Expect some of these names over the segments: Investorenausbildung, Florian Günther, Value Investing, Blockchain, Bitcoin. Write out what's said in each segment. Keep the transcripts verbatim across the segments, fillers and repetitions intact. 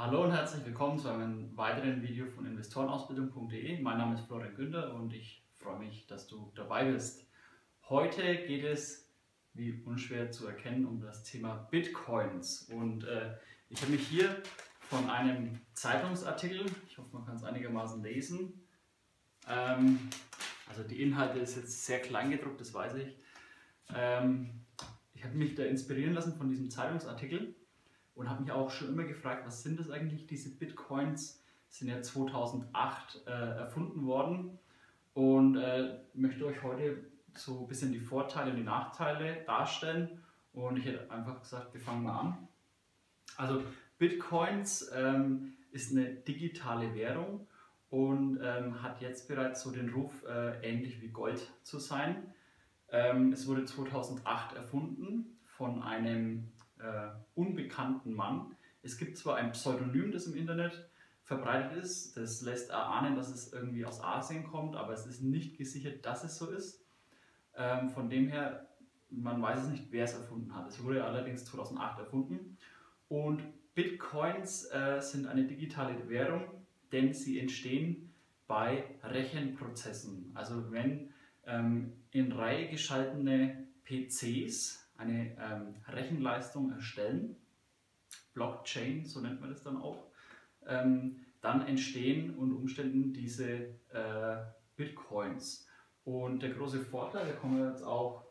Hallo und herzlich willkommen zu einem weiteren Video von Investorenausbildung punkt de. Mein Name ist Florian Günther und ich freue mich, dass du dabei bist. Heute geht es, wie unschwer zu erkennen, um das Thema Bitcoins. Und äh, ich habe mich hier von einem Zeitungsartikel, ich hoffe, man kann es einigermaßen lesen, ähm, also die Inhalte ist jetzt sehr klein gedruckt, das weiß ich, ähm, ich habe mich da inspirieren lassen von diesem Zeitungsartikel und habe mich auch schon immer gefragt, was sind das eigentlich, diese Bitcoins? Sind ja zweitausendacht äh, erfunden worden und äh, möchte euch heute so ein bisschen die Vorteile und die Nachteile darstellen. Und ich hätte einfach gesagt, wir fangen mal an. Also Bitcoins ähm, ist eine digitale Währung und ähm, hat jetzt bereits so den Ruf, äh, ähnlich wie Gold zu sein. Ähm, es wurde zweitausendacht erfunden von einem Uh, unbekannten Mann. Es gibt zwar ein Pseudonym, das im Internet verbreitet ist, das lässt erahnen, dass es irgendwie aus Asien kommt, aber es ist nicht gesichert, dass es so ist. Uh, von dem her, man weiß es nicht, wer es erfunden hat. Es wurde allerdings zweitausendacht erfunden. Und Bitcoins uh, sind eine digitale Währung, denn sie entstehen bei Rechenprozessen. Also wenn um, in Reihe geschaltene P Cs eine ähm, Rechenleistung erstellen, Blockchain, so nennt man das dann auch, ähm, dann entstehen unter Umständen diese äh, Bitcoins. Und der große Vorteil, da kommen wir jetzt auch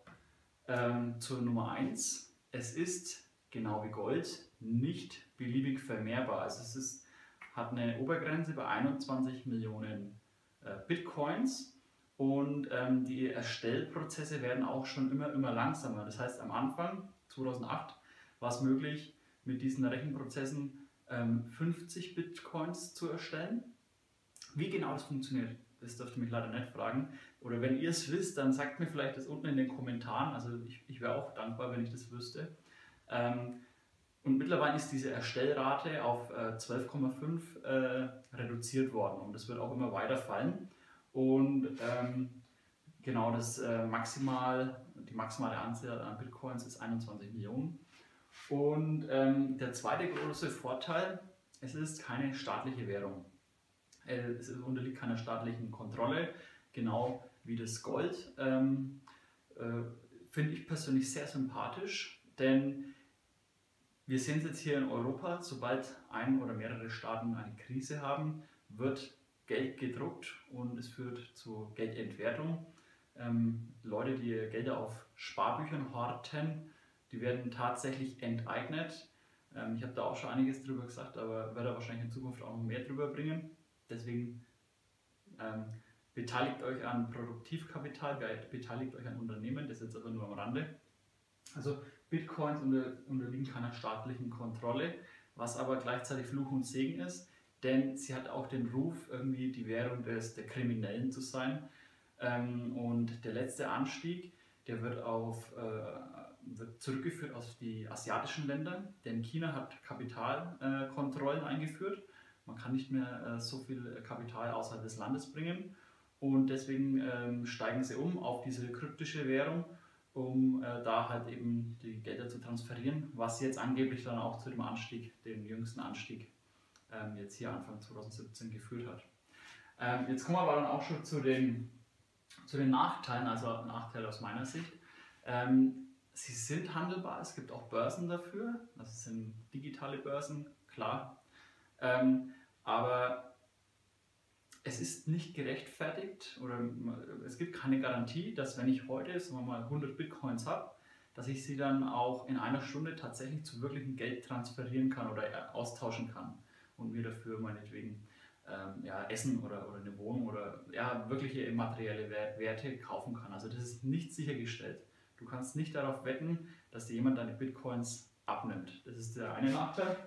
ähm, zur Nummer eins, es ist, genau wie Gold, nicht beliebig vermehrbar. Also es ist, hat eine Obergrenze bei einundzwanzig Millionen äh, Bitcoins. Und ähm, die Erstellprozesse werden auch schon immer, immer langsamer. Das heißt, am Anfang, zweitausendacht, war es möglich, mit diesen Rechenprozessen ähm, fünfzig Bitcoins zu erstellen. Wie genau das funktioniert, das dürft ihr mich leider nicht fragen. Oder wenn ihr es wisst, dann sagt mir vielleicht das unten in den Kommentaren. Also ich, ich wäre auch dankbar, wenn ich das wüsste. Ähm, und mittlerweile ist diese Erstellrate auf äh, zwölf Komma fünf äh, reduziert worden. Und das wird auch immer weiter fallen. Und ähm, genau, das, äh, maximal, die maximale Anzahl an Bitcoins ist einundzwanzig Millionen. Und ähm, der zweite große Vorteil, es ist keine staatliche Währung. Es unterliegt keiner staatlichen Kontrolle, genau wie das Gold. Ähm, äh, finde ich persönlich sehr sympathisch, denn wir sehen es jetzt hier in Europa, sobald ein oder mehrere Staaten eine Krise haben, wird Geld gedruckt und es führt zu Geldentwertung. Ähm, Leute, die Gelder auf Sparbüchern horten, die werden tatsächlich enteignet. Ähm, ich habe da auch schon einiges drüber gesagt, aber werde wahrscheinlich in Zukunft auch noch mehr drüber bringen. Deswegen ähm, beteiligt euch an Produktivkapital, beteiligt euch an Unternehmen, das ist jetzt aber nur am Rande. Also Bitcoins unter, unterliegen keiner staatlichen Kontrolle, was aber gleichzeitig Fluch und Segen ist. Denn sie hat auch den Ruf, irgendwie die Währung des, der Kriminellen zu sein. Ähm, und der letzte Anstieg, der wird, auf, äh, wird zurückgeführt auf die asiatischen Länder, denn China hat Kapitalkontrollen äh, eingeführt. Man kann nicht mehr äh, so viel Kapital außerhalb des Landes bringen. Und deswegen ähm, steigen sie um auf diese kryptische Währung, um äh, da halt eben die Gelder zu transferieren, was jetzt angeblich dann auch zu dem Anstieg, dem jüngsten Anstieg, jetzt hier Anfang zweitausendsiebzehn geführt hat. Jetzt kommen wir aber dann auch schon zu den, zu den Nachteilen, also Nachteil aus meiner Sicht. Sie sind handelbar, es gibt auch Börsen dafür, also es sind digitale Börsen, klar, aber es ist nicht gerechtfertigt oder es gibt keine Garantie, dass wenn ich heute, sagen wir mal, hundert Bitcoins habe, dass ich sie dann auch in einer Stunde tatsächlich zu wirklichem Geld transferieren kann oder austauschen kann. Und mir dafür meinetwegen ähm, ja, Essen oder, oder eine Wohnung oder ja, wirkliche materielle Werte kaufen kann. Also das ist nicht sichergestellt. Du kannst nicht darauf wetten, dass dir jemand deine Bitcoins abnimmt. Das ist der eine Nachteil.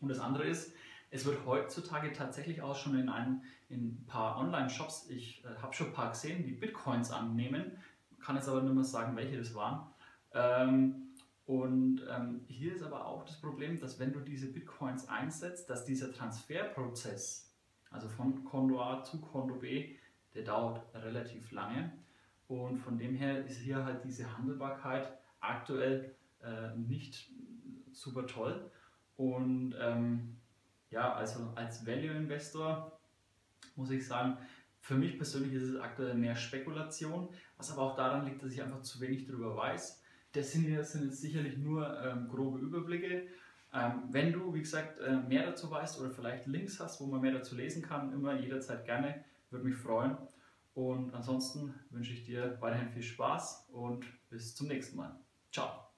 Und das andere ist, es wird heutzutage tatsächlich auch schon in, einem, in ein paar Online-Shops, ich äh, habe schon ein paar gesehen, die Bitcoins annehmen, kann jetzt aber nicht mehr sagen, welche das waren. Ähm, Und ähm, hier ist aber auch das Problem, dass wenn du diese Bitcoins einsetzt, dass dieser Transferprozess, also von Konto A zu Konto B, der dauert relativ lange. Und von dem her ist hier halt diese Handelbarkeit aktuell äh, nicht super toll. Und ähm, Ja, also als Value-Investor muss ich sagen, für mich persönlich ist es aktuell mehr Spekulation, was aber auch daran liegt, dass ich einfach zu wenig darüber weiß. Das sind, das sind jetzt sicherlich nur ähm, grobe Überblicke. Ähm, wenn du, wie gesagt, äh, mehr dazu weißt oder vielleicht Links hast, wo man mehr dazu lesen kann, immer jederzeit gerne, würde mich freuen. Und ansonsten wünsche ich dir weiterhin viel Spaß und bis zum nächsten Mal. Ciao!